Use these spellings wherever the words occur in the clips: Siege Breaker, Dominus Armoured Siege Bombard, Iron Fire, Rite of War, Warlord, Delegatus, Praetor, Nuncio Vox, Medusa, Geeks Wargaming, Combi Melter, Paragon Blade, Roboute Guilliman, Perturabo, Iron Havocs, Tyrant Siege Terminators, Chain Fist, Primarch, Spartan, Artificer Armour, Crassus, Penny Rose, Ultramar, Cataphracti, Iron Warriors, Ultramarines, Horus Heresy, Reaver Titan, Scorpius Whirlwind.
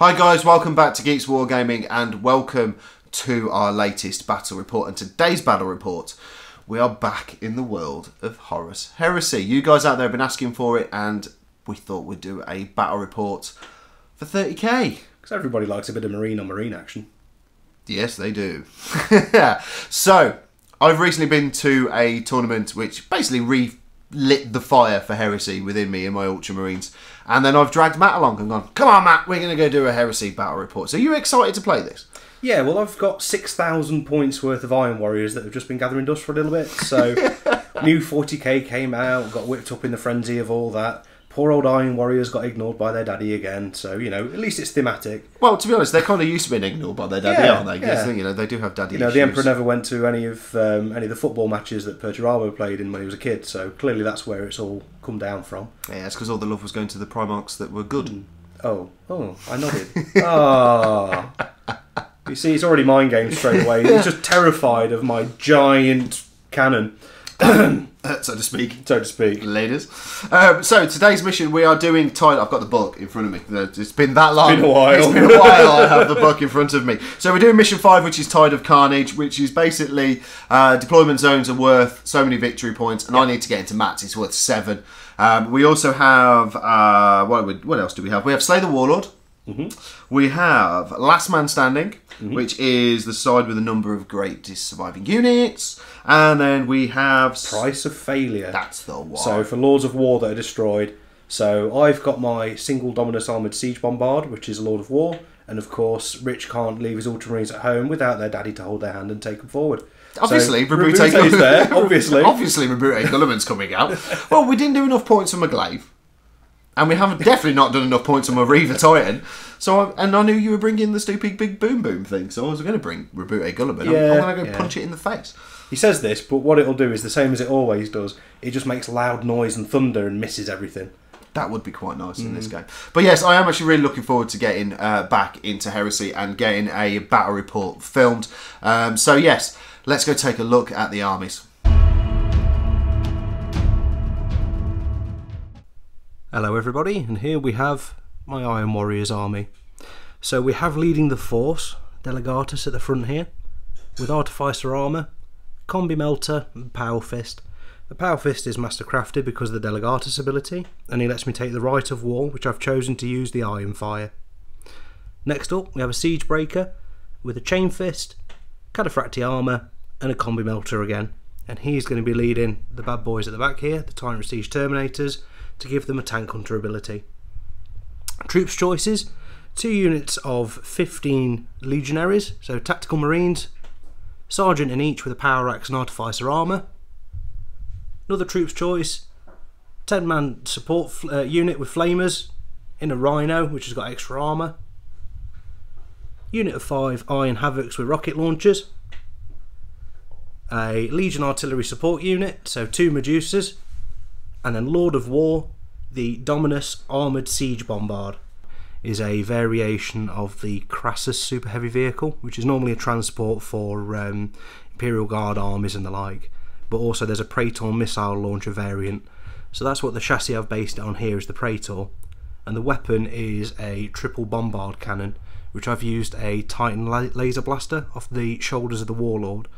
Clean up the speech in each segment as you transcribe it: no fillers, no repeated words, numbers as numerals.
Hi guys, welcome back to Geeks Wargaming and welcome to our latest battle report. And today's battle report, we are back in the world of Horus Heresy. You guys out there have been asking for it and we thought we'd do a battle report for 30k. Because everybody likes a bit of marine on marine action. Yes, they do. So, I've recently been to a tournament which basically lit the fire for Heresy within me and my Ultramarines. And then I've dragged Matt along and gone, come on Matt, we're going to go do a Heresy battle report. So are you excited to play this? Yeah, well I've got 6,000 points worth of Iron Warriors that have just been gathering dust for a little bit. So new 40k came out, got whipped up in the frenzy of all that. Poor old Iron Warriors got ignored by their daddy again. So, you know, at least it's thematic. Well, to be honest, they're kind of used to being ignored by their daddy, aren't they? Yeah. You know, they do have daddy issues. The Emperor never went to any of the football matches that Perturabo played in when he was a kid. So clearly that's where it's all come down from. Yeah, it's because all the love was going to the Primarchs that were good. Mm. Oh, I nodded. Ah. Oh. You see, it's already mind game straight away. He's just terrified of my giant cannon. So to speak. Ladies. So today's mission, we are doing Tyler. I've got the book in front of me. It's been that long. It's been a while. It's been a while. I have the book in front of me. So we're doing mission 5, which is Tide of Carnage, which is basically deployment zones are worth so many victory points, and I need to get into Matt's. It's worth 7. We also have what else do we have? We have Slay the Warlord. Mm-hmm. We have Last Man Standing, mm-hmm. which is the side with a number of greatest surviving units. And then we have... Price of Failure. That's the one. So for Lords of War that are destroyed. So I've got my single Dominus Armoured Siege Bombard, which is a Lord of War. And of course, Rich can't leave his Ultramarines at home without their daddy to hold their hand and take them forward. Obviously, so, Roboute is there, obviously. Obviously, Roboute Guilliman's coming out. Well, we didn't do enough points on McGlaive. And we haven't definitely not done enough points on my Reaver Titan. And I knew you were bringing the stupid big boom boom thing, so I was going to bring Roboute Guilliman. Yeah, I'm going to go punch it in the face. He says this, but what it'll do is the same as it always does. It just makes loud noise and thunder and misses everything. That would be quite nice in this game. But yes, I am actually really looking forward to getting back into Heresy and getting a battle report filmed. So yes, let's go take a look at the armies. Hello everybody, and here we have my Iron Warriors army. So we have leading the force, Delegatus at the front here, with Artificer Armour, Combi Melter, and Power Fist. The Power Fist is mastercrafted because of the Delegatus ability, and he lets me take the Rite of War, which I've chosen to use the Iron Fire. Next up we have a Siege Breaker, with a Chain Fist, Cataphracti Armour, and a Combi Melter again. And he's going to be leading the bad boys at the back here, the Tyrant Siege Terminators, to give them a tank hunter ability. Troops choices, 2 units of 15 legionaries, so tactical marines, sergeant in each with a power axe and artificer armour. Another troops choice, 10-man support unit with flamers in a rhino, which has got extra armour. Unit of 5 Iron Havocs with rocket launchers. A legion artillery support unit, so 2 Medusas. And then Lord of War, the Dominus Armoured Siege Bombard, is a variation of the Crassus super heavy vehicle, which is normally a transport for Imperial Guard armies and the like, but also there's a Praetor missile launcher variant. So that's what the chassis I've based it on here is the Praetor, and the weapon is a triple bombard cannon, which I've used a Titan laser blaster off the shoulders of the Warlord,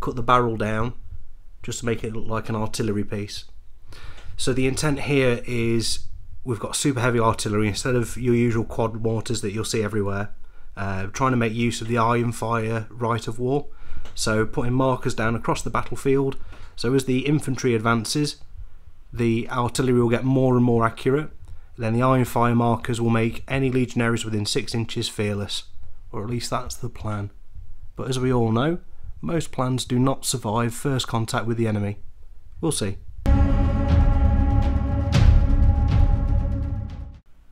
cut the barrel down just to make it look like an artillery piece. So the intent here is we've got super heavy artillery instead of your usual quad mortars that you'll see everywhere. Trying to make use of the Iron Fire Rite of War. So putting markers down across the battlefield. So as the infantry advances, the artillery will get more and more accurate. Then the Iron Fire markers will make any legionaries within 6 inches fearless. Or at least that's the plan. But as we all know, most plans do not survive first contact with the enemy. We'll see.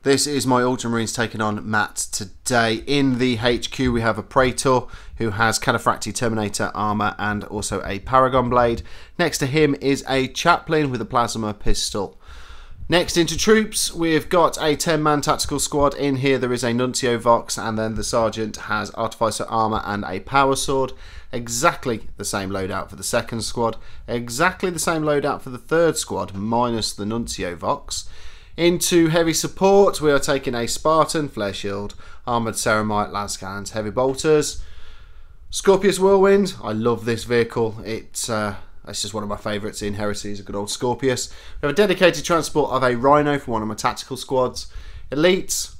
This is my Ultramarines taking on Matt today. In the HQ we have a Praetor who has Cataphracti Terminator armour and also a Paragon Blade. Next to him is a Chaplain with a Plasma Pistol. Next into troops we've got a 10-man tactical squad. In here there is a Nuncio Vox, and then the Sergeant has Artificer Armour and a Power Sword. Exactly the same loadout for the second squad. Exactly the same loadout for the third squad minus the Nuncio Vox. Into heavy support, we are taking a Spartan, Flare Shield, Armoured Ceramite, Lance Cannons, Heavy Bolters. Scorpius Whirlwind, I love this vehicle. It's just one of my favourites in Heresy, is a good old Scorpius. We have a dedicated transport of a Rhino for one of my tactical squads. Elites,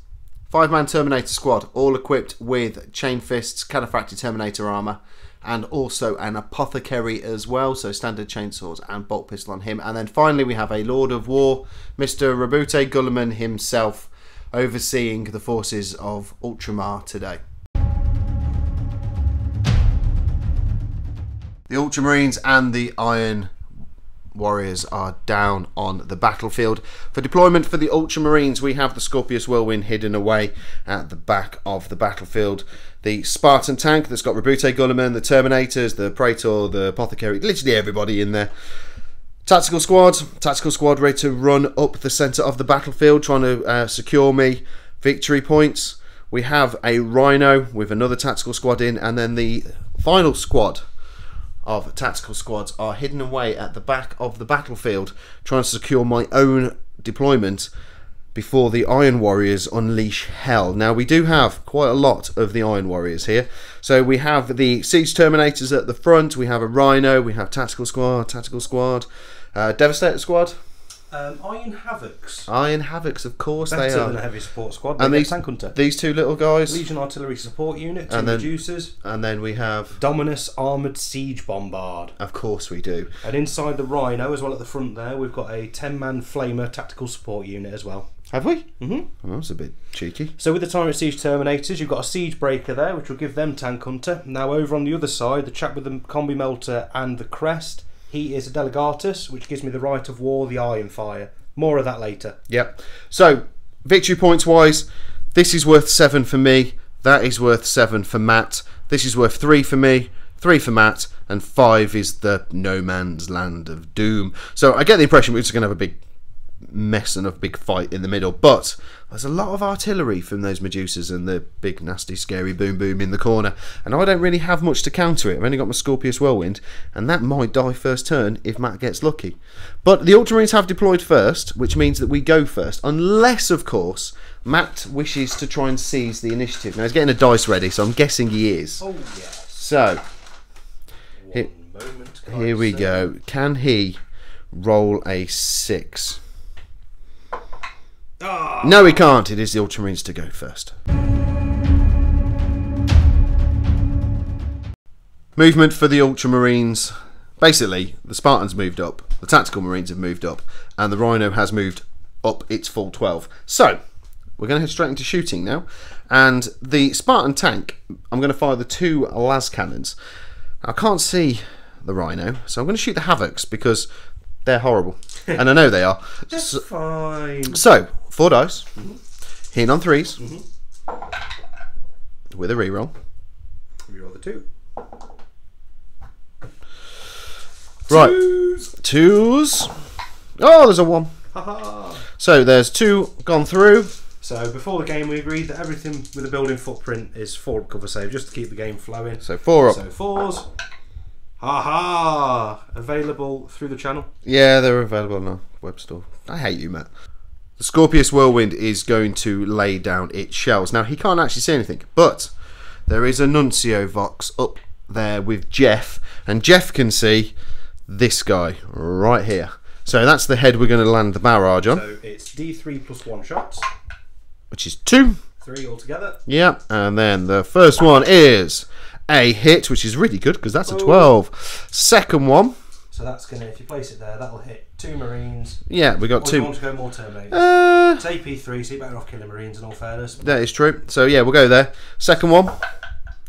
5-man Terminator squad, all equipped with Chain Fists, Cataphracti Terminator armour, and also an Apothecary as well, so standard chainsaws and bolt pistol on him. And then finally we have a Lord of War, Mr. Roboute Guilliman himself, overseeing the forces of Ultramar today. The Ultramarines and the Iron Warriors are down on the battlefield. For deployment for the Ultramarines, we have the Scorpius Whirlwind hidden away at the back of the battlefield. The Spartan tank that's got Roboute Guilliman, the Terminators, the Praetor, the Apothecary, literally everybody in there. Tactical squad ready to run up the centre of the battlefield, trying to secure me victory points. We have a Rhino with another tactical squad in, and then the final squad of tactical squads are hidden away at the back of the battlefield, trying to secure my own deployment before the Iron Warriors unleash hell. Now we do have quite a lot of the Iron Warriors here. So we have the Siege Terminators at the front, we have a Rhino, we have tactical squad, Devastator squad. Iron Havocs. Iron Havocs, of course. Better they are. Than a heavy support squad. And these, tank hunter. These two little guys. Legion Artillery Support Unit, two Medusa's. And then we have Dominus Armoured Siege Bombard. Of course we do. And inside the Rhino, as well at the front there, we've got a 10-man Flamer Tactical Support Unit as well. Have we? Mm-hmm. Well, that was a bit cheeky. So with the Tyrant Siege Terminators, you've got a Siege Breaker there, which will give them Tank Hunter. Now over on the other side, the chap with the Combi Melter and the Crest, he is a Delegatus, which gives me the Rite of War, the Iron Fire. More of that later. Yep. So, victory points-wise, this is worth 7 for me. That is worth 7 for Matt. This is worth 3 for me, 3 for Matt, and 5 is the no man's land of doom. So, I get the impression we're just going to have a big mess and a big fight in the middle. But there's a lot of artillery from those Medusas and the big nasty scary boom boom in the corner, and I don't really have much to counter it. I've only got my Scorpius Whirlwind, and that might die first turn if Matt gets lucky. But the Ultramarines have deployed first, which means that we go first, unless of course Matt wishes to try and seize the initiative. Now he's getting a dice ready, so I'm guessing he is. Oh yes. So here we go. Can he roll a 6? No, he can't. It is the Ultramarines to go first. Movement for the Ultramarines. Basically, the Spartans moved up, the Tactical Marines have moved up, and the Rhino has moved up its full 12. So, we're going to head straight into shooting now. And the Spartan tank, I'm going to fire the 2 las cannons. I can't see the Rhino, so I'm going to shoot the Havocs because they're horrible. And I know they are. That's so, fine. So, 4 dice. Mm-hmm. Hitting on 3s. Mm-hmm. With a reroll. Reroll the 2. Right. 2s. Oh, there's a 1. Ha-ha. So, there's 2 gone through. So, before the game, we agreed that everything with a building footprint is 4 cover save, just to keep the game flowing. So, 4 up. So, 4s. Aha! Available through the channel? Yeah, they're available on our web store. I hate you, Matt. The Scorpius Whirlwind is going to lay down its shells. Now, he can't actually see anything, but there is a Nuncio Vox up there with Jeff, and Jeff can see this guy right here. So that's the head we're going to land the barrage on. So it's D3 plus 1 shots. Which is 2. 3 altogether. Yeah, and then the first one is a hit, which is really good because that's a 12. Second one. So that's gonna, if you place it there, that'll hit 2 Marines. Yeah, we got or 2. You want to go more Terminators? It's AP3, so you're better off killing Marines in all fairness. That is true. So yeah, we'll go there. Second one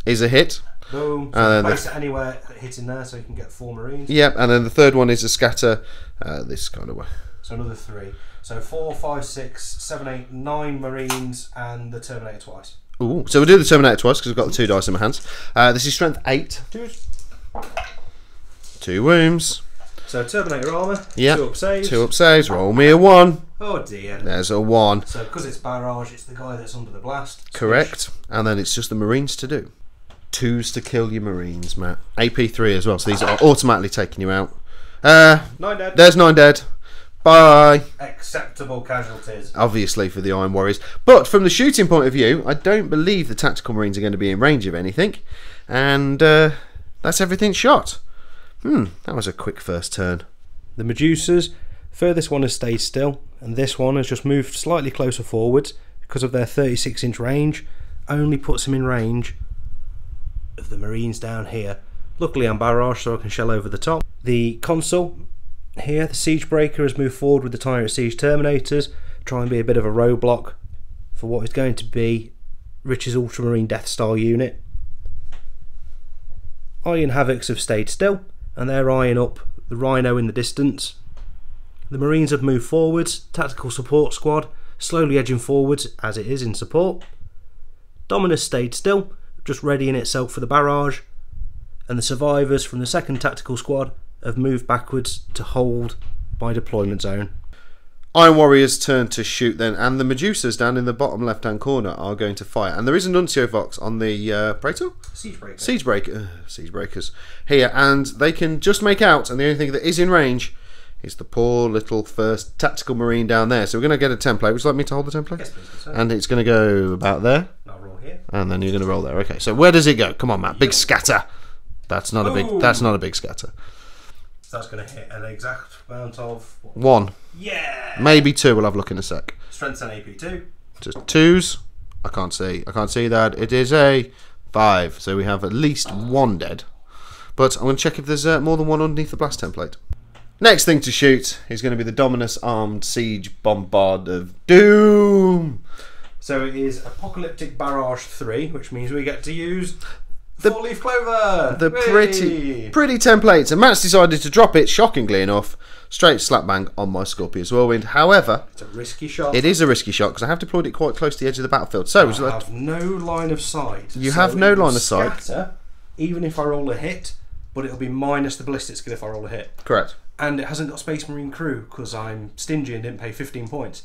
is a hit. Boom. So and then place it anywhere hitting there, so you can get 4 Marines. Yep. And then the third one is a scatter. This kind of way. So another 3. So 4, 5, 6, 7, 8, 9 Marines and the Terminator twice. Ooh, so we'll do the Terminator twice because I've got the 2 dice in my hands. This is strength 8. 2 wounds. So Terminator armour, yep. 2 up saves. 2 up saves, roll me a 1. Oh dear. There's a 1. So because it's barrage, it's the guy that's under the blast. Correct. And then it's just the Marines to do. 2s to kill your Marines, Matt. AP3 as well, so these are automatically taking you out. 9 dead. There's 9 dead. Bye. Acceptable casualties. Obviously for the Iron Warriors. But from the shooting point of view, I don't believe the Tactical Marines are going to be in range of anything. And that's everything shot. That was a quick first turn. The Medusas, furthest one has stayed still, and this one has just moved slightly closer forwards because of their 36-inch range. Only puts them in range of the Marines down here. Luckily I'm barraged, so I can shell over the top. The Consul here, the Siege Breaker, has moved forward with the Tyrant Siege Terminators, try and be a bit of a roadblock for what is going to be Rich's Ultramarine Death Star unit. Iron Havocs have stayed still, and they're eyeing up the Rhino in the distance. The Marines have moved forwards, Tactical Support Squad slowly edging forwards as it is in support. Dominus stayed still, just readying itself for the barrage, and the survivors from the 2nd Tactical Squad have moved backwards to hold by deployment zone. Iron Warriors turn to shoot then, and the Medusas down in the bottom left hand corner are going to fire. And there is a Nuncio Vox on the Praetor? Siege Breakers here, and they can just make out, and the only thing that is in range is the poor little 1st Tactical Marine down there. So we're going to get a template. Would you like me to hold the template? Yes, please. And it's going to go about there. I'll roll here. And then you're going to roll there. Okay, so where does it go? Come on, Matt. Big scatter. That's not a big scatter. That's going to hit an exact amount of... What? 1. Yeah! Maybe 2. We'll have a look in a sec. Strengths and AP 2. Just 2s. I can't see that. It is a 5. So we have at least 1 dead. But I'm going to check if there's more than 1 underneath the blast template. Next thing to shoot is going to be the Dominus Armoured Siege Bombard of Doom. So it is Apocalyptic Barrage 3, which means we get to use... the 4-leaf clover! The pretty templates, and Matt's decided to drop it, shockingly enough, straight slap bang on my Scorpius Whirlwind. However, it's a risky shot. It is a risky shot because I have deployed it quite close to the edge of the battlefield. So I have no line of sight. You have no line of sight. Even if I roll a hit, but it'll be minus the ballistic skill if I roll a hit. Correct. And it hasn't got Space Marine crew because I'm stingy and didn't pay 15 points.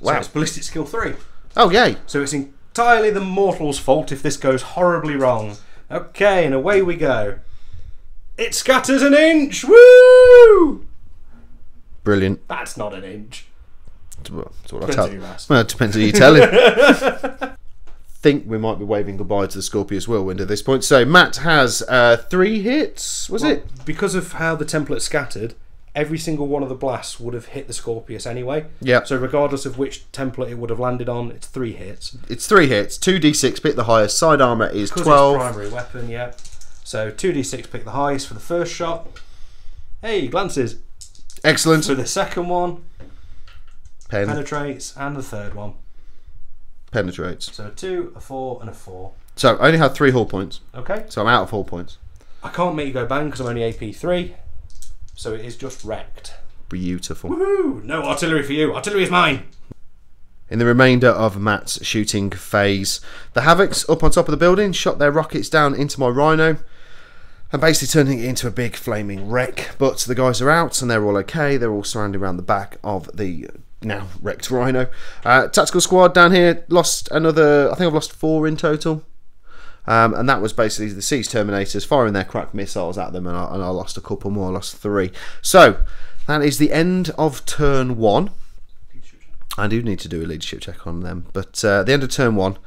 Wow. So it's ballistic skill 3. Oh yay! So it's entirely the mortal's fault if this goes horribly wrong. Okay, and away we go. It scatters an inch! Woo! Brilliant. That's not an inch. That's what I tell. Well, it depends who you tell him. I think we might be waving goodbye to the Scorpius Whirlwind at this point. So Matt has 3 hits, was it? Because of how the template scattered, every single one of the blasts would have hit the Scorpius anyway. Yeah. So regardless of which template it would have landed on, it's 3 hits. It's 3 hits. 2d6 pick the highest. Side armour is 12. It's primary weapon, yeah. So 2d6 pick the highest for the 1st shot. Hey, glances. Excellent. For the 2nd one, penetrates, and the 3rd one penetrates. So a 2, a 4, and a 4. So I only have 3 hull points. Okay. So I'm out of hull points. I can't make you go bang because I'm only AP 3. So it is just wrecked. Beautiful. Woohoo! No artillery for you. Artillery is mine. In the remainder of Matt's shooting phase, the Havocs up on top of the building shot their rockets down into my Rhino and basically turning it into a big flaming wreck. But the guys are out and they're all okay. They're all surrounded around the back of the now wrecked Rhino. Tactical squad down here lost another, I think I've lost 4 in total. And that was basically the Siege Terminators firing their cracked missiles at them, and I lost a couple more. I lost 3. So that is the end of turn 1. I do need to do a leadership check on them, but the end of turn 1,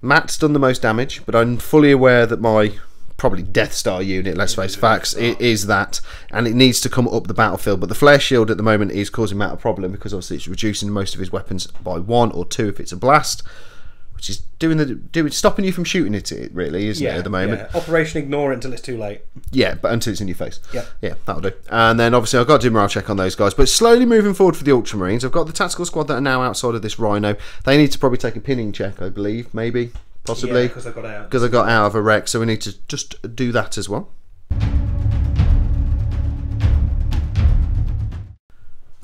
Matt's done the most damage, but I'm fully aware that my probably Death Star unit, let's face facts, it is that, and it needs to come up the battlefield. But the flare shield at the moment is causing Matt a problem because obviously it's reducing most of his weapons by 1 or 2 if it's a blast. Which is stopping you from shooting at it, really, isn't it, at the moment? Yeah. Operation Ignore it until it's too late. Yeah, but until it's in your face. Yeah. Yeah, that'll do. And then, obviously, I've got to do a morale check on those guys. But slowly moving forward for the Ultramarines, I've got the Tactical Squad that are now outside of this Rhino. They need to probably take a pinning check, I believe, maybe, possibly. Yeah, because I got out. Because I got out of a wreck, so we need to just do that as well. It's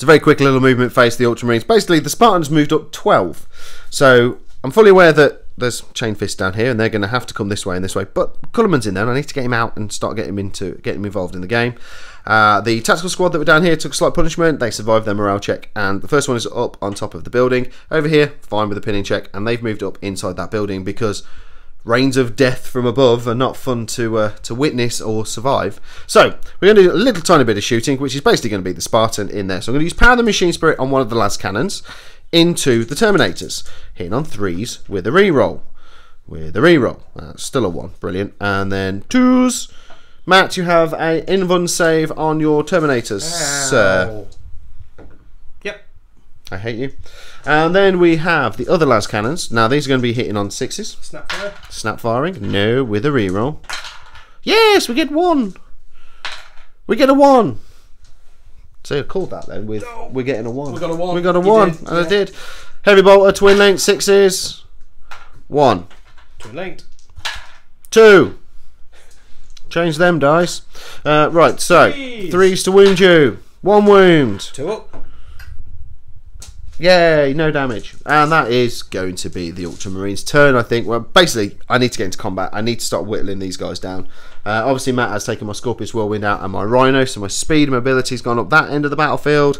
a very quick little movement phase for the Ultramarines. Basically, the Spartans moved up 12. So... I'm fully aware that there's Chain Fist down here, and they're going to have to come this way and this way. But Guilliman's in there, and I need to get him out and start getting him involved in the game. The tactical squad that were down here took slight punishment. They survived their morale check, and the 1st one is up on top of the building. Over here, fine with the pinning check, and they've moved up inside that building because rains of death from above are not fun to witness or survive. So we're going to do a little tiny bit of shooting, which is basically going to be the Spartan in there. So I'm going to use Power of the Machine Spirit on one of the last cannons into the Terminators, hitting on threes with a reroll. That's still a one, brilliant. And then twos. Matt, you have a invuln save on your Terminators, sir. Yep. I hate you. And then we have the other las cannons. Now these are going to be hitting on sixes. Snapfire. Snapfiring. No, with a reroll. Yes, we get one. We get a one. So called that then. We're getting a one. We got a one. We got a one, and I did. Heavy bolter, twin linked, sixes. One. Twin linked. Two. Change them dice. Right, so threes to wound you. One wound. Two up. Yay, no damage. And that is going to be the Ultramarines' turn, I think. Well, basically, I need to get into combat. I need to start whittling these guys down. Obviously, Matt has taken my Scorpius Whirlwind out and my Rhino, so my speed and mobility has gone up that end of the battlefield.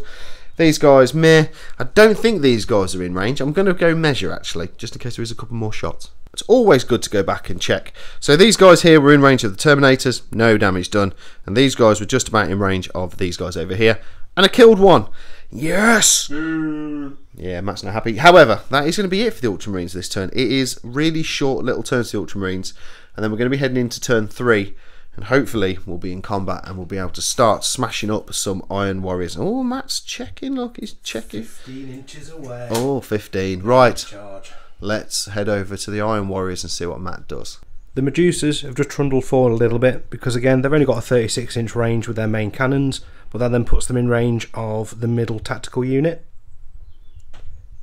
These guys, meh. I don't think these guys are in range. I'm going to go measure, actually, just in case there is a couple more shots. It's always good to go back and check. So these guys here were in range of the Terminators, no damage done. And these guys were just about in range of these guys over here. And I killed one. Yes! Mm. Yeah, Matt's not happy. However, that is going to be it for the Ultramarines this turn. It is really short little turns to the Ultramarines. And then we're going to be heading into turn 3. And hopefully we'll be in combat and we'll be able to start smashing up some Iron Warriors. Oh, Matt's checking. Look, he's checking. 15 inches away. Oh, 15. Right. Charge. Let's head over to the Iron Warriors and see what Matt does. The Medusas have just trundled forward a little bit because, again, they've only got a 36-inch range with their main cannons, but that then puts them in range of the middle tactical unit.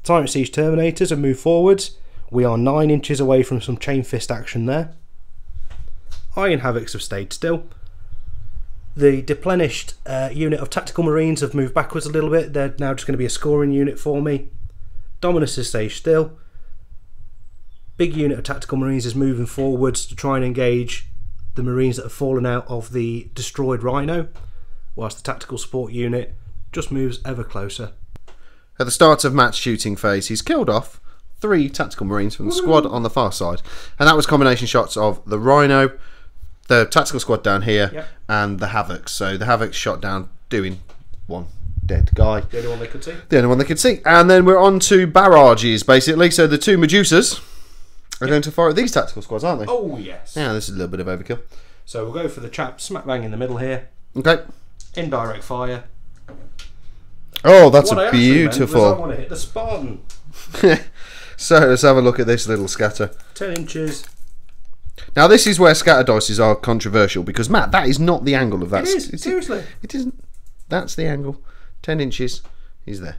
Tyrant Siege Terminators have moved forwards. We are 9 inches away from some Chain Fist action there. Iron Havocs have stayed still. The deplenished unit of Tactical Marines have moved backwards a little bit. They're now just going to be a scoring unit for me. Dominus has stayed still. Big unit of Tactical Marines is moving forwards to try and engage the Marines that have fallen out of the destroyed Rhino, whilst the Tactical Support unit just moves ever closer. At the start of Matt's shooting phase, he's killed off 3 Tactical Marines from the squad on the far side, and that was combination shots of the Rhino, the Tactical Squad down here, and the Havocs. So the Havocs shot down doing one dead guy. The only one they could see. The only one they could see. And then we're on to barrages, basically. So the 2 Medusas... We're going to fire at these tactical squads, aren't they? Oh, yes. Yeah, this is a little bit of overkill. So we'll go for the chap smack bang in the middle here. Okay. Indirect fire. Oh, that's beautiful. I want to hit the Spartan. So let's have a look at this little scatter. 10 inches. Now, this is where scatter dices are controversial because, Matt, that is not the angle of that. It is, seriously. It isn't. That's the angle. 10 inches is there.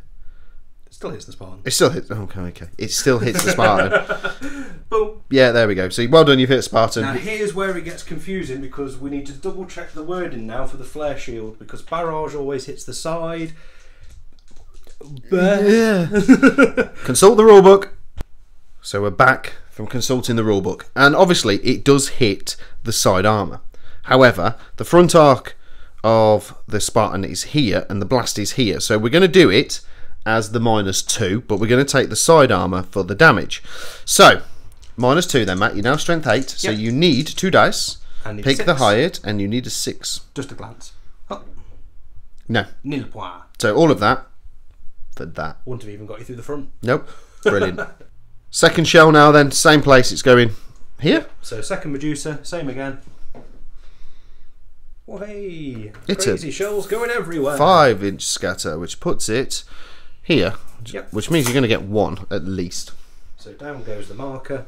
Still hits the Spartan. It still hits. Okay. It still hits the Spartan. Boom. Yeah, there we go. So well done, you've hit Spartan. Now here's where it gets confusing because we need to double check the wording now for the flare shield because barrage always hits the side. Yeah. Consult the rulebook. So we're back from consulting the rulebook, and obviously it does hit the side armor. However, the front arc of the Spartan is here, and the blast is here. So we're going to do it as the -2, but we're going to take the side armour for the damage. So, -2 then, Matt. You're now strength 8, so you need 2 dice. Pick 6. The highest, and you need a 6. Just a glance. Oh. No. Nil point. So all of that for that. Wouldn't have even got you through the front. Nope. Brilliant. Second shell now then, same place it's going here. So second Medusa, same again. Oh, hey. Crazy shells going everywhere. 5-inch scatter, which puts it... here, which means you're going to get 1 at least. So down goes the marker.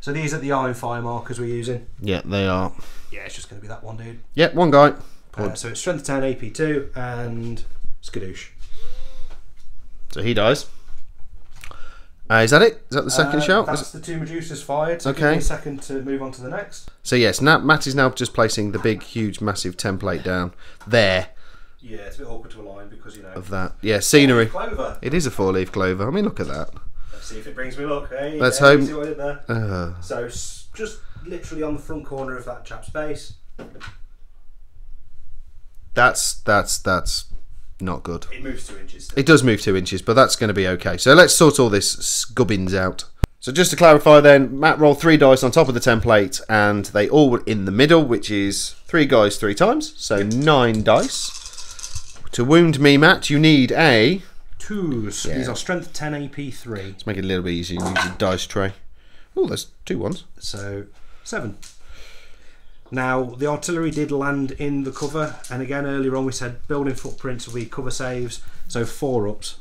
So these are the Iron Fire markers we're using. Yeah, they are. Yeah, it's just going to be that one dude. Yeah, one guy. So it's strength 10, AP 2, and skadoosh. So he dies. Is that it? Is that the second shot? That's the 2 Medusas fired. So give me a second to move on to the next. So yes, now Matt is now just placing the big, huge, massive template down there. Yeah, it's a bit awkward to align because, you know... Of that. Yeah, scenery. Clover. It is a 4-leaf clover. I mean, look at that. Let's see if it brings me luck. Hey, let's hope. See what I did there. So, just literally on the front corner of that chap's base. That's not good. It moves 2 inches. It does move 2 inches, but that's going to be okay. So let's sort all this gubbins out. So just to clarify then, Matt rolled 3 dice on top of the template, and they all were in the middle, which is 3 guys 3 times, so 9 dice. To wound me, Matt, you need a... 2. Yeah. These are strength 10, AP 3. Let's make it a little bit easier. Use a dice tray. Oh, there's 2 ones. So, 7. Now, the artillery did land in the cover, and again, earlier on we said building footprints will be cover saves, so 4 ups.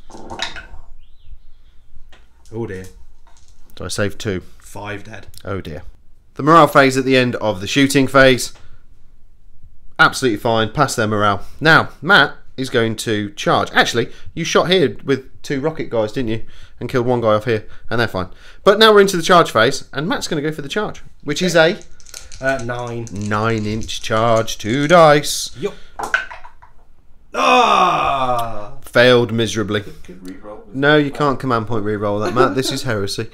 Oh dear. So I saved 2. 5 dead. Oh dear. The morale phase at the end of the shooting phase. Absolutely fine. Pass their morale. Now, Matt is going to charge. Actually, you shot here with 2 rocket guys, didn't you? And killed 1 guy off here, and they're fine. But now we're into the charge phase, and Matt's going to go for the charge, which is a... 9. 9-inch charge. 2 dice. Yup. Ah! Failed miserably. No, you can't command point re-roll that, Matt. This is heresy.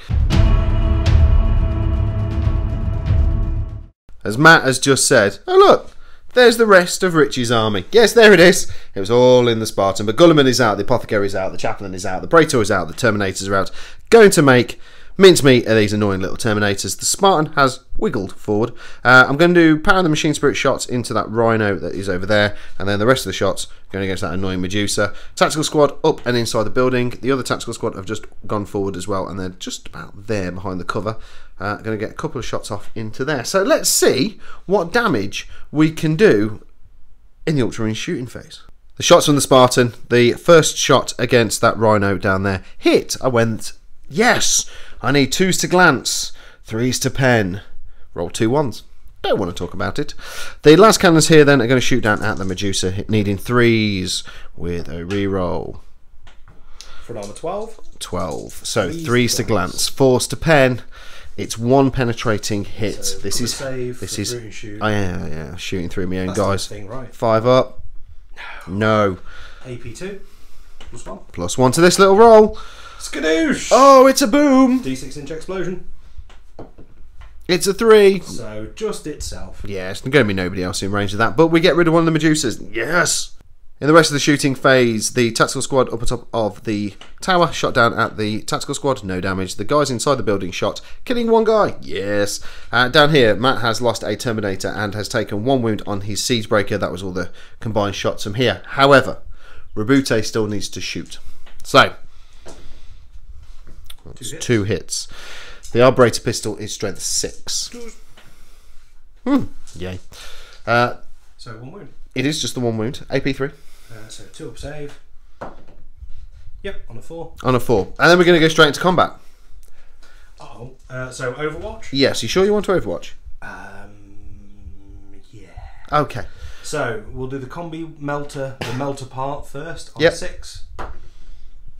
As Matt has just said, oh look, there's the rest of Richie's army. Yes, there it is. It was all in the Spartan. But Guilliman is out, the Apothecary is out, the Chaplain is out, the Praetor is out, the Terminators are out. Going to make mincemeat of these annoying little Terminators. The Spartan has wiggled forward. I'm going to do power the machine spirit shots into that Rhino that is over there, and then the rest of the shots going against that annoying Medusa. Tactical squad up and inside the building. The other tactical squad have just gone forward as well, and they're just about there behind the cover. Going to get a couple of shots off into there. So let's see what damage we can do in the Ultramarine shooting phase. The shots from the Spartan. The first shot against that Rhino down there hit. I went, yes! I need 2s to glance, 3s to pen. Roll 2 ones. Don't want to talk about it. The last cannons here then are going to shoot down at the Medusa, needing 3s with a re-roll. For number 12. 12. So 3s to glance, 4s to pen. It's 1 penetrating hit. So this is save. This is. Yeah, shooting through my own guys. Thing, right. 5 up. No. AP 2. Plus 1. Plus 1 to this little roll. Skadoosh! Oh, it's a boom! D6-inch explosion. It's a 3. So, just itself. Yeah, it's going to be nobody else in range of that, but we get rid of one of the Medusas. Yes! In the rest of the shooting phase, the tactical squad up atop of the tower shot down at the tactical squad. No damage. The guys inside the building shot, killing 1 guy. Yes. Down here, Matt has lost a Terminator and has taken 1 wound on his Siege Breaker. That was all the combined shots from here. However, Roboute still needs to shoot. So... That's 2 hits. The Arboretor pistol is strength 6. Yay. So 1 wound. It is just the 1 wound. AP 3. So 2 up save. Yep, on a 4. On a 4. And then we're going to go straight into combat. Oh, so Overwatch? Yes, you sure you want to Overwatch? Yeah. Okay. So we'll do the Combi Melter, the Melter part first on 6.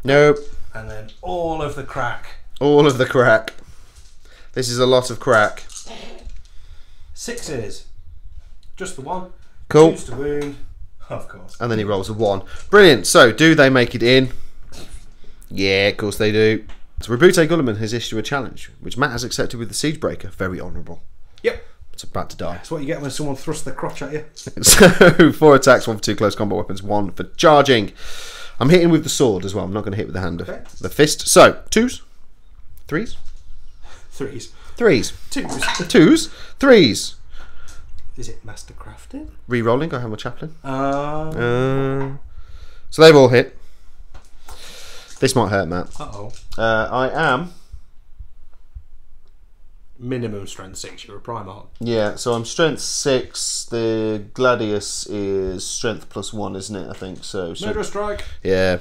Nope. And then all of the crack. All of the crack. This is a lot of crack. 6s. Just the 1. Cool. 2s to wound. Of course. And then he rolls a 1. Brilliant. So, do they make it in? Yeah, of course they do. So, Roboute Guilliman has issued a challenge, which Matt has accepted with the Siege Breaker. Very honourable. Yep. It's about to die. That's what you get when someone thrusts their crotch at you. So, 4 attacks, 1 for 2 close combat weapons, 1 for charging. I'm hitting with the sword as well. I'm not going to hit with the hand. Okay. The fist. So, 2s. 3s. 3s. 3s. 2s. 2s. 3s. Is it Mastercrafted? Re-rolling. I have my Chaplain. So they've all hit. This might hurt, Matt. Uh-oh. I am... Minimum strength 6. You're a Primarch. Yeah, so I'm strength 6. The Gladius is strength plus 1, isn't it? I think so. Murderous strike. Yeah.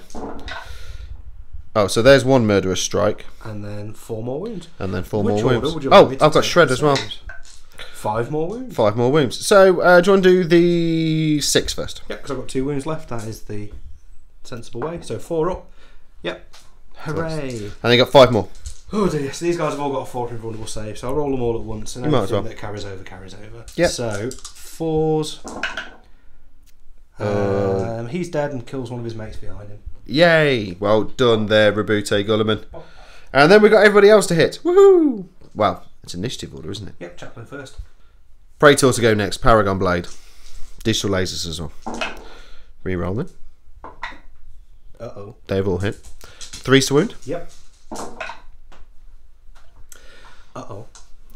Oh, so there's 1 murderous strike. And then 4 more wounds. And then 4 more wounds. Oh, I've got shred as well. 5 more wounds. 5 more wounds. So do you want to do the 6 first? Yep, because I've got 2 wounds left. That is the sensible way. So 4 up. Yep. Hooray. And then you got 5 more. Oh dear, so these guys have all got a 4 invulnerable save, so I'll roll them all at once, and everything that carries over, carries over. Yep. So, 4s. He's dead and kills one of his mates behind him. Yay! Well done there, Roboute Guilliman. And then we've got everybody else to hit. Woohoo! Well, it's initiative order, isn't it? Yep, Chaplain first. Praetor to go next, Paragon Blade. Digital lasers as well. Reroll them. They've all hit. 3s to wound. Yep. Uh-oh.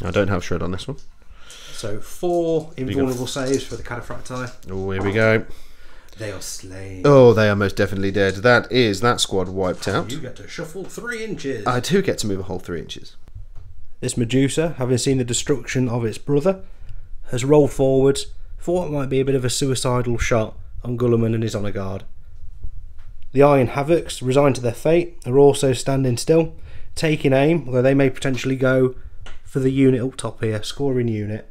I don't have Shred on this one. So 4 invulnerable saves for the Cataphracti. Oh, here we go. They are slain. Oh, they are most definitely dead. That is that squad wiped out. You get to shuffle 3 inches. I do get to move a whole 3 inches. This Medusa, having seen the destruction of its brother, has rolled forward for what might be a bit of a suicidal shot on Guilliman and his honour guard. The Iron Havocs, resigned to their fate, are also standing still, taking aim, although they may potentially go for the unit up top here, scoring unit.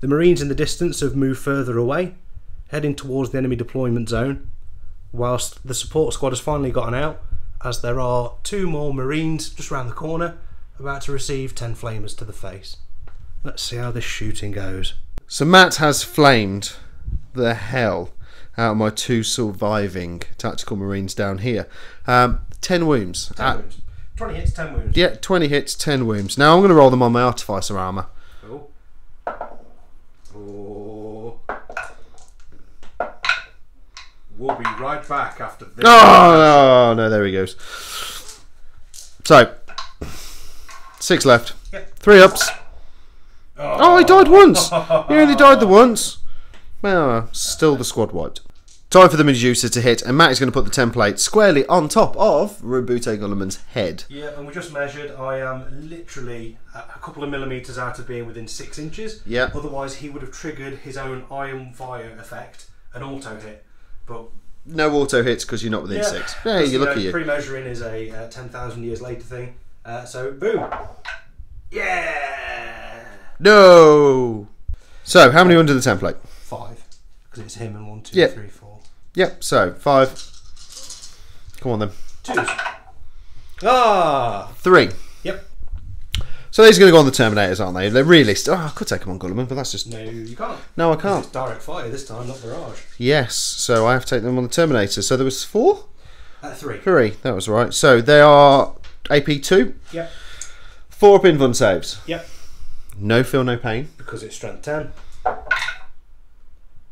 The Marines in the distance have moved further away, heading towards the enemy deployment zone, whilst the support squad has finally gotten out, as there are 2 more Marines just round the corner, about to receive 10 flamers to the face. Let's see how this shooting goes. So Matt has flamed the hell out of my 2 surviving tactical Marines down here. 10 wounds. 10 wounds. 20 hits, 10 wounds. Yeah, 20 hits, 10 wounds. Now I'm going to roll them on my Artificer Armour. Cool. Oh. We'll be right back after this. Oh, no, there he goes. So, 6 left. Yep. 3 ups. Oh, he died once. He only died the once. Well, still the squad wiped. Time for the Medusa to hit, and Matt is going to put the template squarely on top of Roboute Guilliman's head. Yeah, and we just measured. I am literally a couple of millimetres out of being within 6 inches. Yeah. Otherwise, he would have triggered his own Iron Fire effect, an auto hit. But no auto hits because you're not within 6. Yeah, you're lucky. Pre-measuring is a 10,000 years later thing. So, boom. Yeah. No. So, how many under the template? 5. Because it's him and 1, 2, 3, 4. Yep, so 5. Come on then. 2s. Ah! 3. Yep. So these are going to go on the Terminators, aren't they? They're really... I could take them on Guilliman, but that's just... No, you can't. No, I can't. It's direct fire this time, not barrage. Yes, so I have to take them on the Terminators. So there was 4? 3. 3, that was right. So they are AP 2. Yep. 4 up invuln saves. Yep. No feel, no pain. Because it's strength 10.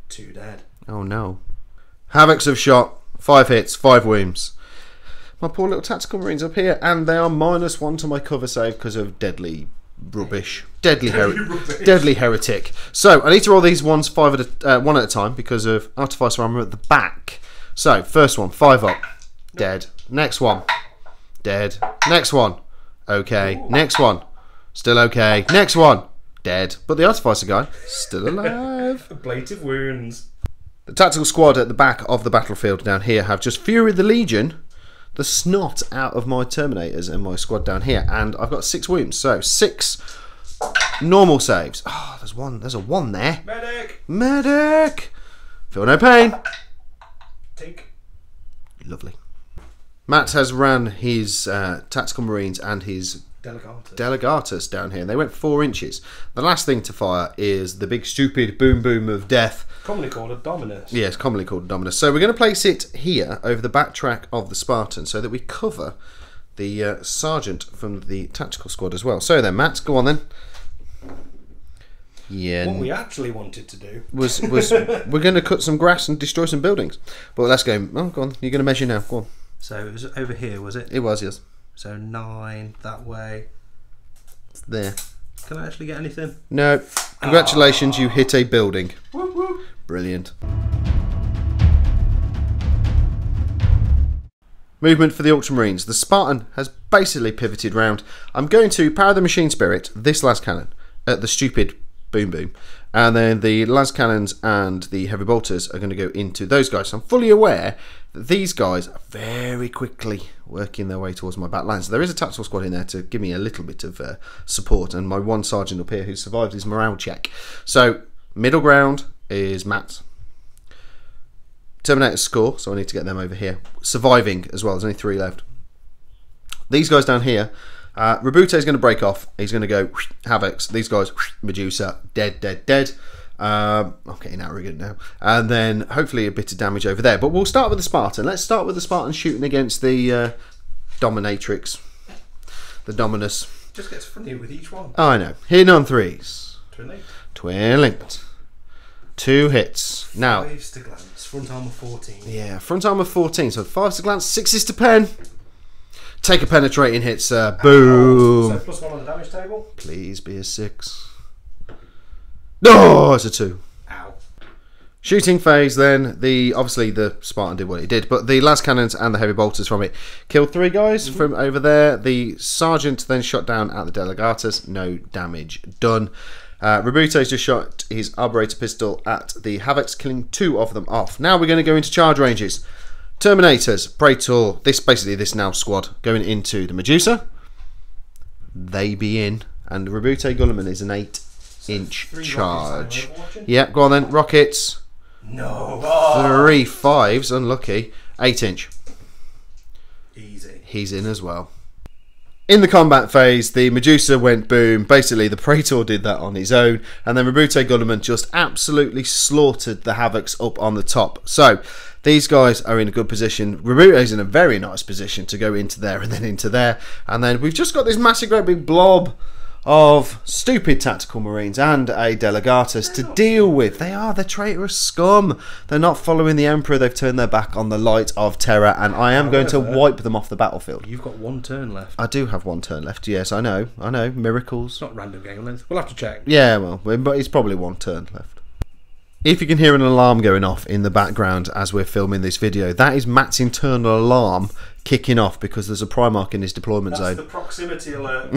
2 dead. Oh no. Havocs have shot, 5 hits, 5 wounds. My poor little tactical Marines up here, and they are -1 to my cover save because of deadly rubbish. Deadly heretic. So I need to roll these ones 1 at a time because of Artificer Armour at the back. So first one, 5 up, dead. Next one, dead. Next one, okay. Ooh. Next one, still okay. Next one, dead. But the Artificer guy, still alive. Ablative wounds. The tactical squad at the back of the battlefield down here have just furied the Legion, the snot out of my Terminators and my squad down here, and I've got 6 wounds, so 6 normal saves. Oh, there's a 1 there. Medic! Medic! Feel no pain. Tink. Lovely. Matt has ran his tactical Marines and his Delegatus down here, and they went 4 inches. The last thing to fire is the big stupid boom boom of death, commonly called a Dominus. Yes, commonly called a Dominus. So we're going to place it here over the backtrack of the Spartan so that we cover the sergeant from the tactical squad as well. So then, Matt, go on then. Yeah. What we actually wanted to do was we're going to cut some grass and destroy some buildings. But let's go. Oh, go on. You're going to measure now. Go on. So it was over here, was it? It was, yes. So 9 that way. It's there. Can I actually get anything? No. Congratulations, you hit a building. Whoop, whoop. Brilliant. Movement for the Ultramarines. The Spartan has basically pivoted round. I'm going to power the machine spirit, this las cannon, at the stupid boom boom. And then the las cannons and the heavy bolters are going to go into those guys. So I'm fully aware that these guys are very quickly working their way towards my back line. So there is a tactical squad in there to give me a little bit of support, and my 1 sergeant up here who survived his morale check. So middle ground is Matt. Terminator score, so I need to get them over here. Surviving as well, there's only 3 left. These guys down here, Roboute is going to break off. He's going to go whoosh, Havocs. These guys, whoosh, Medusa, dead, dead, dead. I'm getting arrogant now. And then hopefully a bit of damage over there. But we'll start with the Spartan. Let's start with the Spartan shooting against the Dominatrix, the Dominus. Just gets funny with each one. I know. Hitting on 3s. Twin linked. 2 hits. Now. 5s to glance. Front armor 14. Yeah, front armor 14. So 5s to glance, 6s to pen. Take a penetrating hit, sir. Boom. So +1 on the damage table. Please be a 6. No, it's a 2. Ow. Shooting phase then. Obviously the Spartan did what it did, but the las cannons and the heavy bolters from it killed 3 guys from over there. The sergeant then shot down at the Delegatus. No damage done. Robute's just shot his Arborator pistol at the Havocs, killing 2 of them off. Now we're going to go into charge ranges. Terminators, Praetor, basically this now squad going into the Medusa. They be in, and Roboute Guilliman is an 8-inch charge. Yeah, go on then. Rockets. No. Oh. 3 5s, unlucky. 8-inch. Easy. He's in as well. In the combat phase, the Medusa went boom. Basically, the Praetor did that on his own, and then Roboute Guilliman just absolutely slaughtered the Havocs up on the top. So these guys are in a good position. Robute's in a very nice position to go into there and then into there, and then we've just got this massive, great big blob of stupid tactical marines and a Delegatus to deal with. They are the traitorous scum. They're not following the Emperor. They've turned their back on the light of terror, and I am going to wipe them off the battlefield. You've got 1 turn left. I do have 1 turn left, yes, I know. I know. Miracles. It's not random game length. We'll have to check. Yeah, well, but it's probably 1 turn left. If you can hear an alarm going off in the background as we're filming this video, that is Matt's internal alarm kicking off because there's a Primarch in his deployment zone. That's the proximity alert.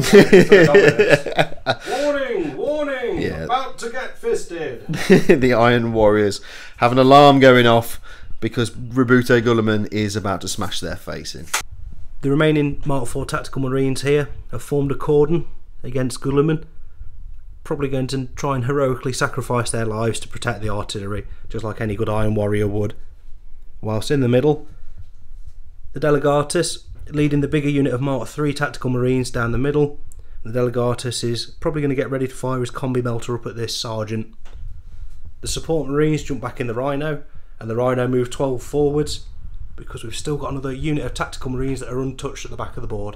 Warning, warning, yeah. About to get fisted. The Iron Warriors have an alarm going off because Roboute Guilliman is about to smash their face in. The remaining Mark IV Tactical Marines here have formed a cordon against Guilliman. Probably going to try and heroically sacrifice their lives to protect the artillery, just like any good Iron Warrior would. Whilst in the middle, the Delegatus leading the bigger unit of Mark III Tactical Marines down the middle. The Delegatus is probably going to get ready to fire his Combi Melter up at this sergeant. The support Marines jump back in the Rhino, and the Rhino move 12 forwards because we've still got another unit of Tactical Marines that are untouched at the back of the board.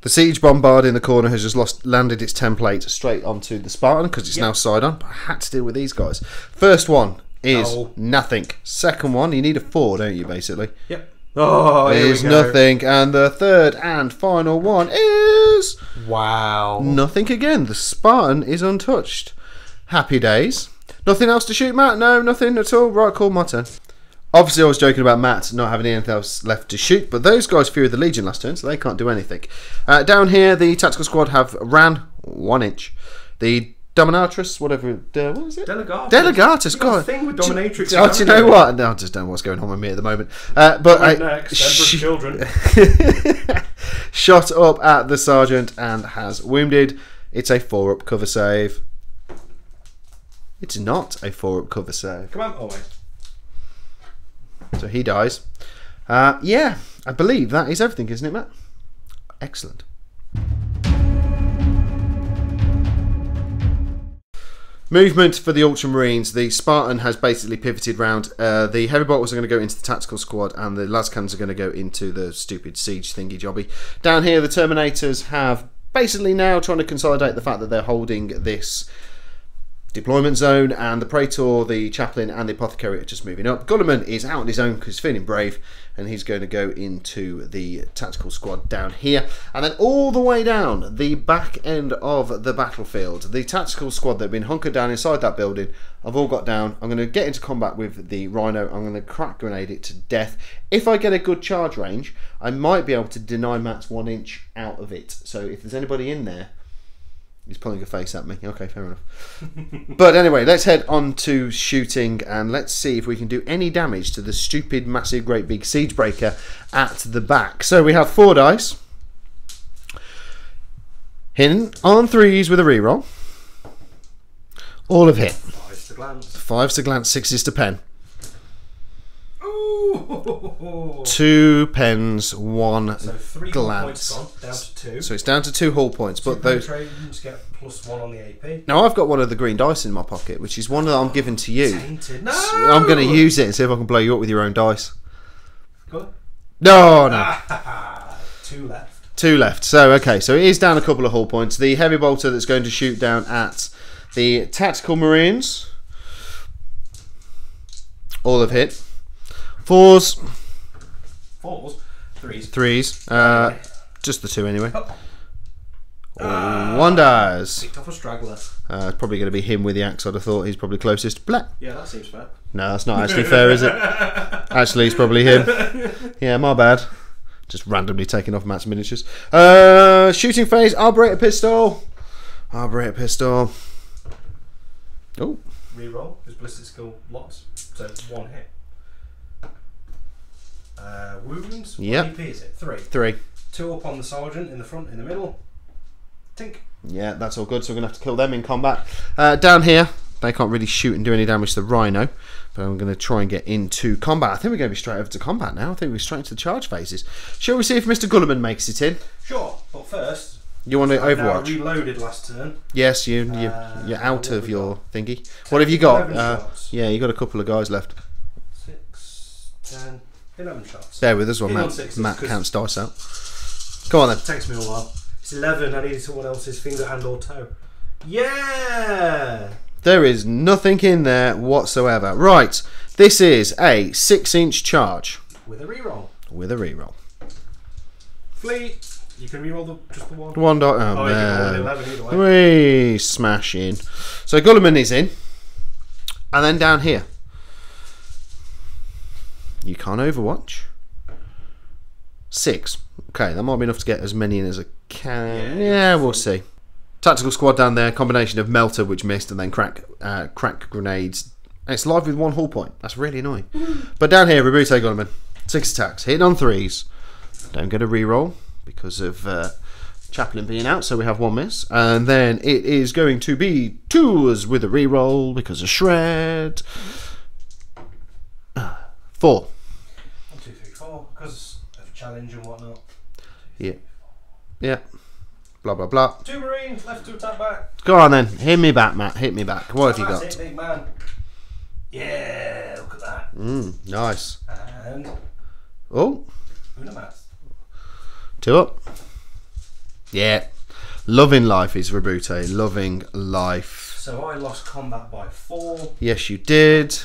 The Siege Bombard in the corner has just landed its template straight onto the Spartan because it's now side on. But I had to deal with these guys. First one is nothing. Second one, you need a 4, don't you, basically? Yep. Oh, is nothing. And the third and final one is... Wow. Nothing again. The Spartan is untouched. Happy days. Nothing else to shoot, Matt? No, nothing at all. Right, cool, my turn. Obviously, I was joking about Matt not having anything else left to shoot, but those guys feared the Legion last turn, so they can't do anything. Down here, the tactical squad have ran 1 inch. The Dominatrix, whatever, what is it? Delegatus. Delegatus, God. Thing with Dominatrix. Do you know what? No, I just don't know what's going on with me at the moment. But children. Shot up at the sergeant and has wounded. It's a 4-up cover save. It's not a 4-up cover save. Come on, always. So he dies. Yeah, I believe that is everything, isn't it, Matt? Excellent. Movement for the Ultramarines. The Spartan has basically pivoted round. The Heavy Bolters are going to go into the Tactical Squad, and the Lascans are going to go into the stupid siege thingy jobby. Down here, the Terminators have basically now trying to consolidate the fact that they're holding this deployment zone, and the Praetor, the Chaplain and the Apothecary are just moving up. Guilliman is out on his own because he's feeling brave, and he's going to go into the Tactical Squad down here. And then all the way down the back end of the battlefield, the Tactical Squad that have been hunkered down inside that building have all got down. I'm going to get into combat with the Rhino. I'm going to crack grenade it to death. If I get a good charge range, I might be able to deny Matt's 1 inch out of it. So if there's anybody in there... He's pulling a face at me. Okay, fair enough. But anyway, let's head on to shooting, and let's see if we can do any damage to the stupid, massive, great big Siege Breaker at the back. So we have 4 dice. Hitting on 3s with a reroll. All of hit. 5s to glance. 5s to glance, 6s to pen. Ooh. 2 pens, 1 so 3 glance. Gone, down to 2. So it's down to 2 hull points. But those get +1 on the AP. Now I've got one of the green dice in my pocket, which is one that I'm giving to you. Tainted. No! So I'm going to use it and see if I can blow you up with your own dice. Good. No, no. 2 left. 2 left. So okay, so it is down a couple of hull points. The Heavy Bolter that's going to shoot down at the Tactical Marines. All have hit. 4s. 3s. Just the two anyway. Oh. One dies. Picked off a straggler. Probably going to be him with the axe, I'd have thought. He's probably closest. Blah. Yeah, that seems fair. No, that's not actually fair, is it? Actually, it's probably him. Yeah, my bad. Just randomly taking off Matt's miniatures. Shooting phase, Arbiter Pistol. Arbiter Pistol. Oh. Reroll, because Ballistic Skill lots. So it's one hit. Wounds? Yep. What EP is it? Three. Three. Two up on the sergeant in the front, in the middle. Tink. Yeah, that's all good. So we're going to have to kill them in combat. Down here, they can't really shoot and do any damage to the Rhino. But I'm going to try and get into combat. I think we're going to be straight over to combat now. I think we're straight into the charge phases. Shall we see if Mr. Guilliman makes it in? Sure, but first... You want to overwatch? I reloaded last turn. Yes, you're out of your thingy. What have you got? Yeah, you got a couple of guys left. 11 shots. Bear with us while Matt counts dice out. Come on then. It takes me a while. It's 11. I needed someone else's finger, hand or toe. Yeah! There is nothing in there whatsoever. Right. This is a 6-inch charge. With a reroll. With a reroll. Flee. You can reroll just the one. One dot. Oh, man. You can roll 11 either way. Whee, smash in. So Guilliman is in. And then down here. You can't overwatch. 6. Okay, that might be enough to get as many in as I can. Yeah, we'll see. Tactical squad down there. Combination of melter, which missed, and then crack grenades. And it's live with one hull point. That's really annoying. But down here, Roboute Guilliman. 6 attacks. Hitting on 3s. Don't get a reroll because of Chaplain being out, so we have one miss. And then it is going to be 2s with a reroll because of Shred. 4. 1, 2, 3, 4, because of challenge and whatnot. 2, 3, 4. Yeah. Blah blah blah. 2 Marines, left 2 attack back. Go on then, hit me back, Matt. Hit me back. What have you got? Hit, big man. Yeah, look at that. Nice. And oh. Unamass. 2 up. Yeah. Loving life is Roboute. Loving life. So I lost combat by 4. Yes, you did.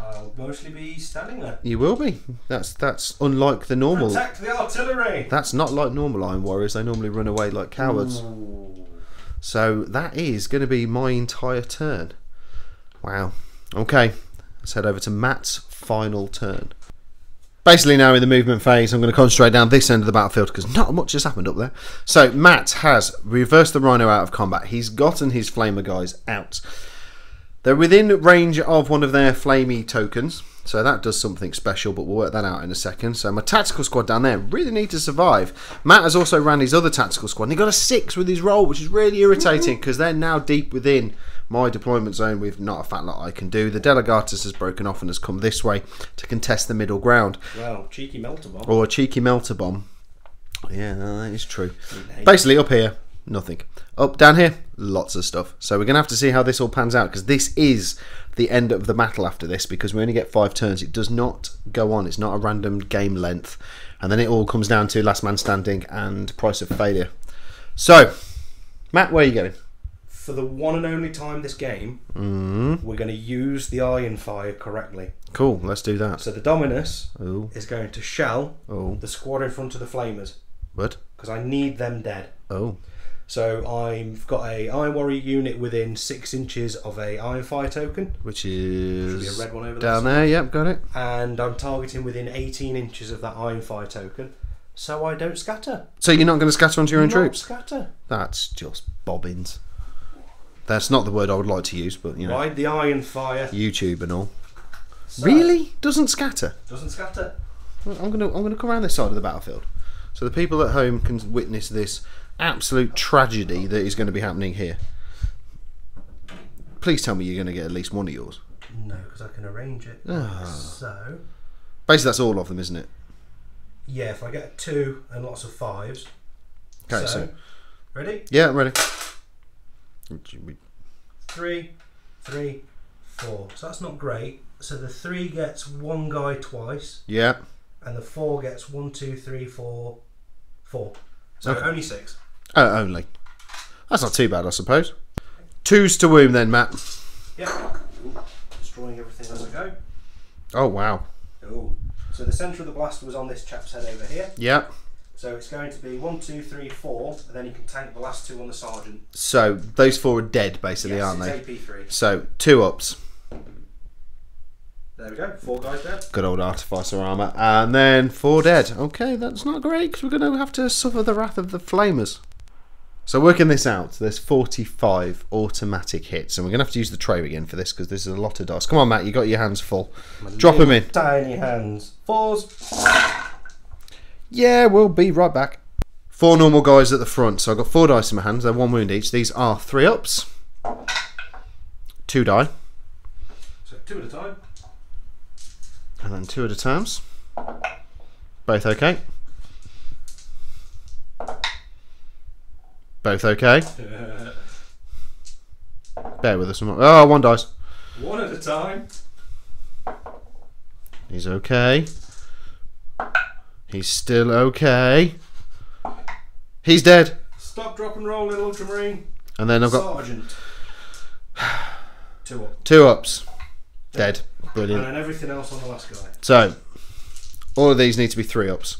I'll mostly be standing there. You will be. That's unlike the normal. Protect the artillery. That's not like normal Iron Warriors. They normally run away like cowards. Ooh. So that is going to be my entire turn. Wow. Okay. Let's head over to Matt's final turn. Basically now in the movement phase, I'm going to concentrate down this end of the battlefield because not much has happened up there. So Matt has reversed the Rhino out of combat. He's gotten his Flamer guys out. They're within range of one of their flamey tokens, so that does something special, but we'll work that out in a second. So my tactical squad down there really need to survive. Matt has also ran his other tactical squad, and he got a 6 with his roll, which is really irritating because they're now deep within my deployment zone with not a fat lot I can do. The Delegatus has broken off and has come this way to contest the middle ground. Wow, cheeky melter bomb. Or a cheeky melter bomb. Yeah, no, that is true. Basically up here. Nothing. Up down here, lots of stuff. So we're going to have to see how this all pans out because this is the end of the battle after this because we only get 5 turns. It does not go on. It's not a random game length. And then it all comes down to last man standing and price of failure. So, Matt, where are you going? For the one and only time this game, we're going to use the Iron Fire correctly. Cool, let's do that. So the Dominus is going to shell the squad in front of the Flamers. What? Because I need them dead. Oh. So I've got a Iron Warrior unit within 6 inches of a Iron Fire token, which is a red one over down there. Yep, got it. And I'm targeting within 18 inches of that Iron Fire token, so I don't scatter. So you're not going to scatter onto your own troops? Scatter. That's just bobbins. That's not the word I would like to use, but you know. Ride the Iron Fire. YouTube and all. So really? Doesn't scatter? Doesn't scatter. I'm gonna come around this side of the battlefield, so the people at home can witness this absolute tragedy that is going to be happening here. Please tell me you're going to get at least one of yours. No, because I can arrange it. Oh. So basically that's all of them, isn't it? Yeah, if I get 2 and lots of 5s. Okay, so ready? Yeah, I'm ready. 3, 3, 4. So that's not great. So the 3 gets one guy twice. Yeah. And the 4 gets 1, 2, 3, 4, 4. So only 6. Oh, only. That's not too bad, I suppose. 2s to wound then, Matt. Yeah. Destroying everything as I go. Oh, wow. Ooh. So the centre of the blast was on this chap's head over here. Yeah. So it's going to be 1, 2, 3, 4, and then you can tank the last two on the sergeant. So those four are dead, basically, yes, aren't they? AP3. So 2 ups. There we go. 4 guys dead. Good old Artificer Armour, and then 4 dead. Okay, that's not great because we're going to have to suffer the wrath of the flamers. So working this out, there's 45 automatic hits, and we're going to have to use the tray again for this because this is a lot of dice. Come on, Matt, you got your hands full. Drop them in. Tiny hands. 4s. Yeah, we'll be right back. 4 normal guys at the front, so I've got 4 dice in my hands. They're 1 wound each. These are 3 ups. 2 die. So 2 at a time. And then 2 at a times. Both okay. Both okay. Bear with us. Oh, 1 dice. 1 at a time. He's okay. He's still okay. He's dead. Stop, drop, and roll, little Ultramarine. And then I've got Sergeant. 2 up. 2 ups. Dead. Brilliant. And then everything else on the last guy. So, all of these need to be 3 ups.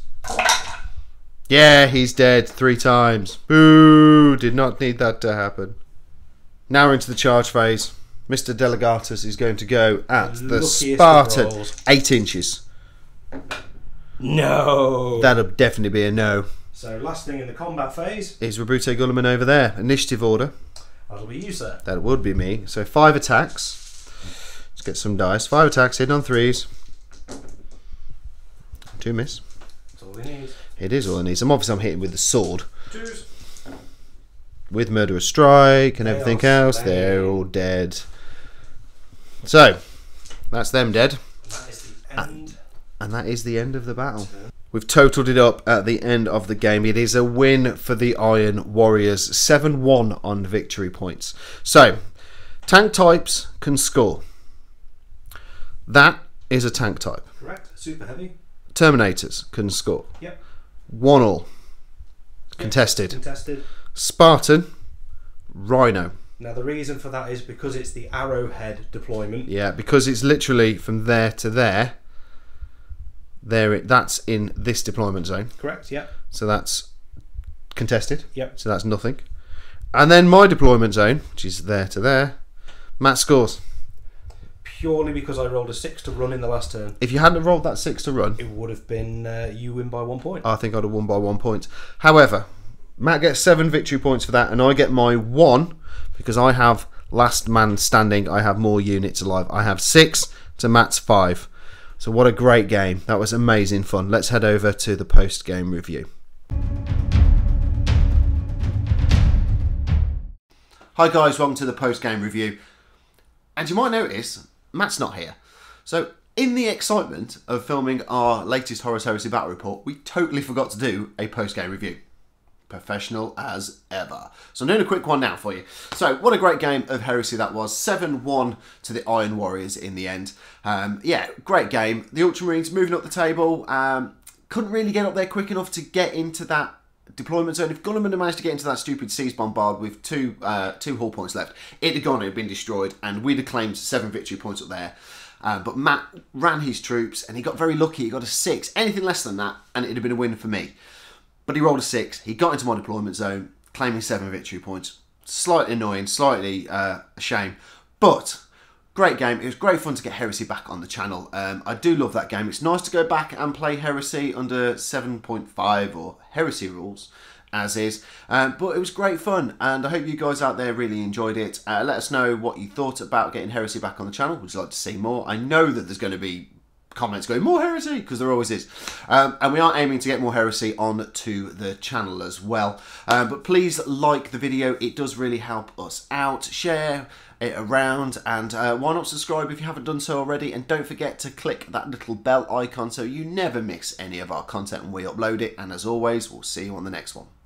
Yeah, he's dead 3 times. Boo! Did not need that to happen. Now we're into the charge phase. Mr. Delegatus is going to go at the Spartan. 8 inches. No! That'll definitely be a no. So, last thing in the combat phase is Roboute Guilliman over there. Initiative order. That'll be you, sir. That would be me. So, 5 attacks. Let's get some dice. 5 attacks, hidden on 3s. 2 miss. That's all he needs. It is all I need. I'm obviously hitting with the sword. 2s. With murderous strike and chaos, everything else. They're all dead. So that's them dead. That is the end. And that is the end of the battle. We've totaled it up at the end of the game. It is a win for the Iron Warriors. 7-1 on victory points. So tank types can score. That is a tank type. Correct. Super heavy. Terminators can score. Yep. 1-all. Contested. Contested. Spartan. Rhino. Now the reason for that is because it's the arrowhead deployment. Yeah, because it's literally from there to there. That's in this deployment zone. Correct, yeah. So that's contested. Yep. So that's nothing. And then my deployment zone, which is there to there, Matt scores. Purely because I rolled a 6 to run in the last turn. If you hadn't rolled that 6 to run, it would have been you win by 1 point. I think I'd have won by 1 point. However, Matt gets 7 victory points for that, and I get my 1 because I have last man standing. I have more units alive. I have 6 to Matt's 5. So what a great game. That was amazing fun. Let's head over to the post-game review. Hi guys, welcome to the post-game review. And you might notice Matt's not here. So in the excitement of filming our latest Horus Heresy battle report, we totally forgot to do a post-game review. Professional as ever. So I'm doing a quick one now for you. So what a great game of Heresy that was. 7-1 to the Iron Warriors in the end. Yeah, great game. The Ultramarines moving up the table. Couldn't really get up there quick enough to get into that deployment zone. If Guilliman had managed to get into that stupid siege bombard with two hull points left, it had gone, it had been destroyed, and we'd have claimed 7 victory points up there. But Matt ran his troops, and he got very lucky. He got a 6. Anything less than that, and it'd have been a win for me. But he rolled a 6. He got into my deployment zone, claiming 7 victory points. Slightly annoying, slightly a shame, but great game. It was great fun to get Heresy back on the channel. I do love that game. It's nice to go back and play Heresy under 7.5 or Heresy rules as is. But it was great fun, and I hope you guys out there really enjoyed it. Let us know what you thought about getting Heresy back on the channel. Would you like to see more? I know that there's going to be comments going, more Heresy, because there always is. And we are aiming to get more Heresy on to the channel as well. But please like the video. It does really help us out. Share it around, and why not subscribe if you haven't done so already, and don't forget to click that little bell icon so you never miss any of our content when we upload it. And as always, we'll see you on the next one.